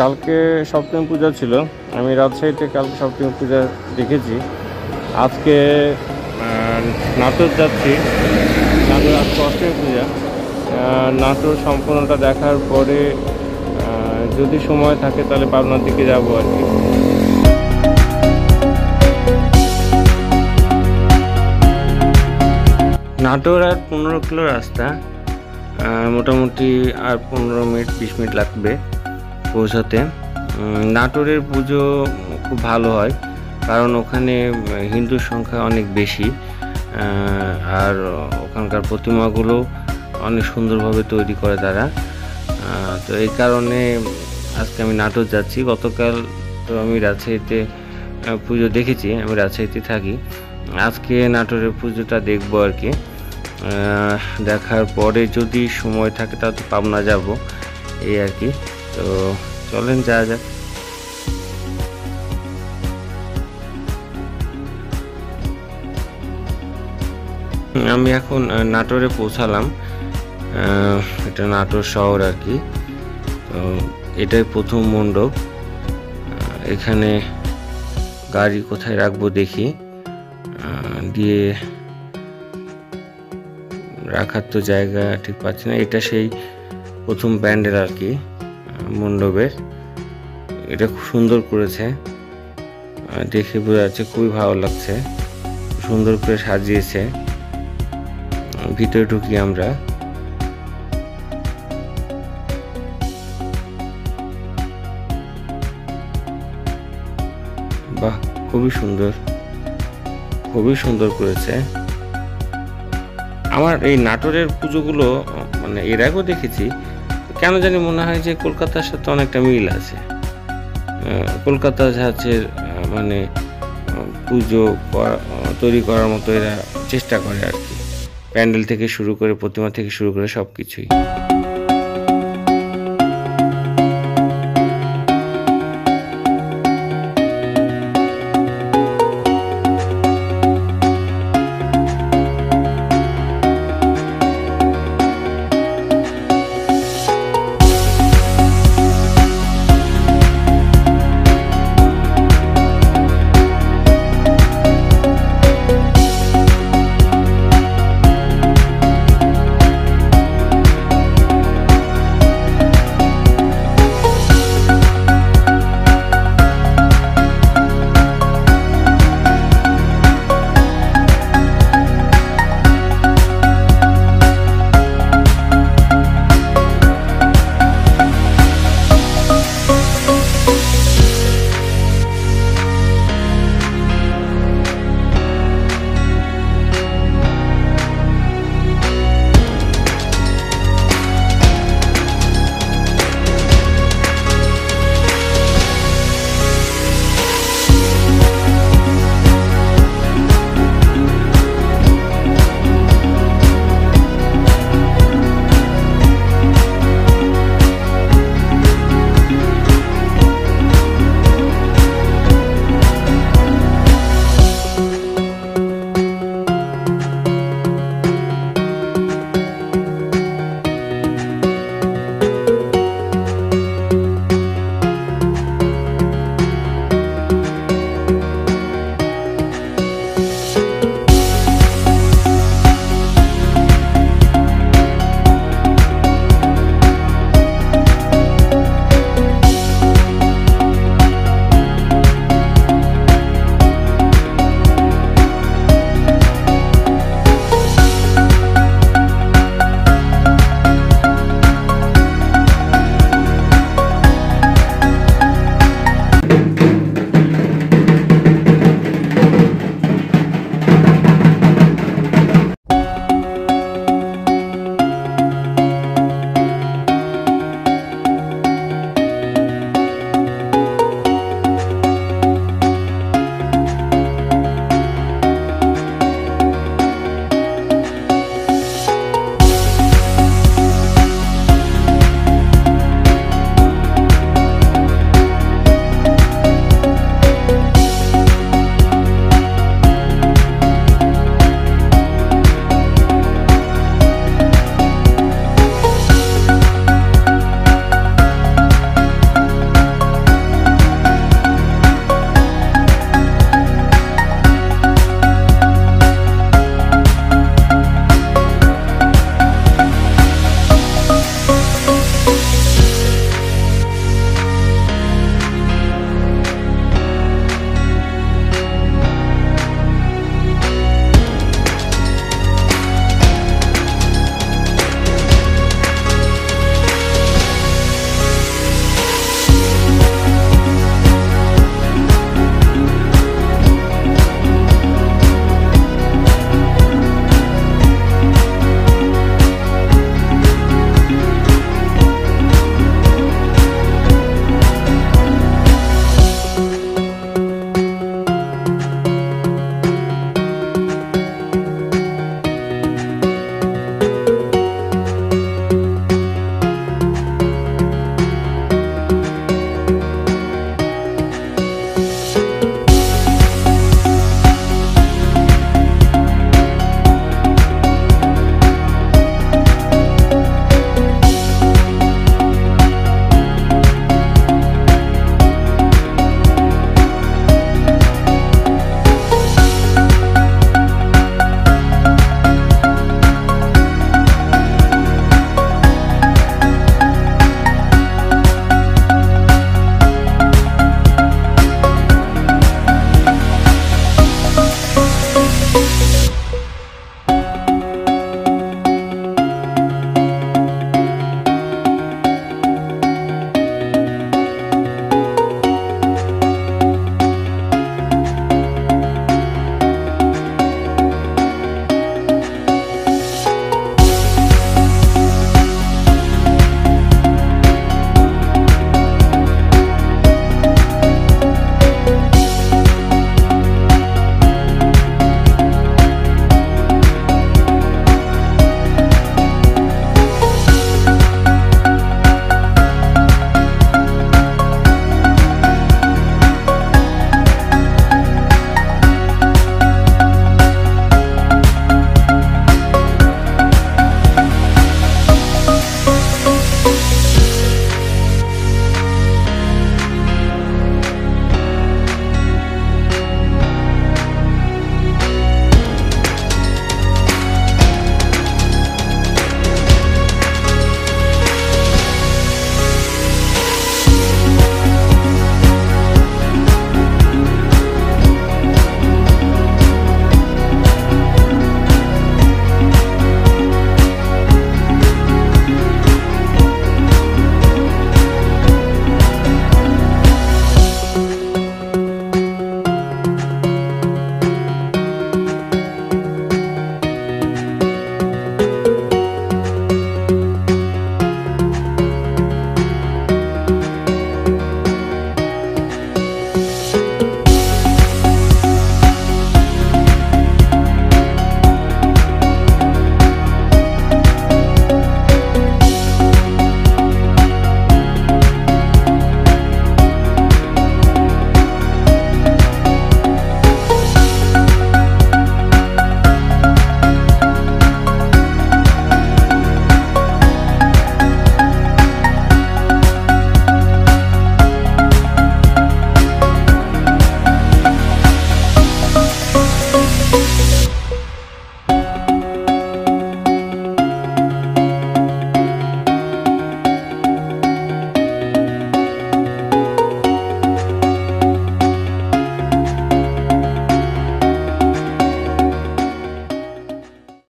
কালকে সপ্তমী পূজা ছিল, আমি রাজশাহীতে কালকে সপ্তমী পূজা দেখেছি। আজকে নাটোর যাচ্ছি, নাটোর আজকে অষ্টমী পূজা। নাটোর সম্পূর্ণটা দেখার পরে যদি সময় থাকে তাহলে পাবনার দিকে যাবো আর কি। নাটোর আর 15 কিলো রাস্তা, মোটামুটি আর 15-20 মিনিট লাগবে পৌঁছাতে। নাটোরের পুজো খুব ভালো হয়, কারণ ওখানে হিন্দুর সংখ্যা অনেক বেশি, আর ওখানকার প্রতিমাগুলো অনেক সুন্দরভাবে তৈরি করে তারা। তো এই কারণে আজকে আমি নাটোর যাচ্ছি। গতকাল তো আমি রাজশাহীতে পুজো দেখেছি, আমি রাজশাহীতে থাকি। আজকে নাটোরের পুজোটা দেখবো আর কি। দেখার পরে যদি সময় থাকে তাহলে পাবনা যাব এই আর কি। তো চলেন যাওয়া যাক। আমি এখন নাটোরে পৌঁছালাম, এটা নাটোর শহর আর কি। তো এটাই প্রথম মণ্ডপ। এখানে গাড়ি কোথায় রাখবো দেখি, দিয়ে রাখার তো জায়গা ঠিক পাচ্ছি না। এটা সেই প্রথম প্যান্ডেল আর কি মণ্ডপের, এটা খুব সুন্দর করেছে, দেখে বোঝা যাচ্ছে খুবই ভালো লাগছে, সুন্দর করে সাজিয়েছে। ভিতরে ঢুকি আমরা। বাহ, খুবই সুন্দর করেছে। আমার এই নাটোরের পুজোগুলো মানে এর আগেও দেখেছি, কেন জানি মনে হয় যে কলকাতার সাথে অনেকটা মিল আছে। কলকাতা জাহাজের মানে পুজো তৈরি করার মতো এরা চেষ্টা করে আর কি, প্যান্ডেল থেকে শুরু করে প্রতিমা থেকে শুরু করে সব কিছুই।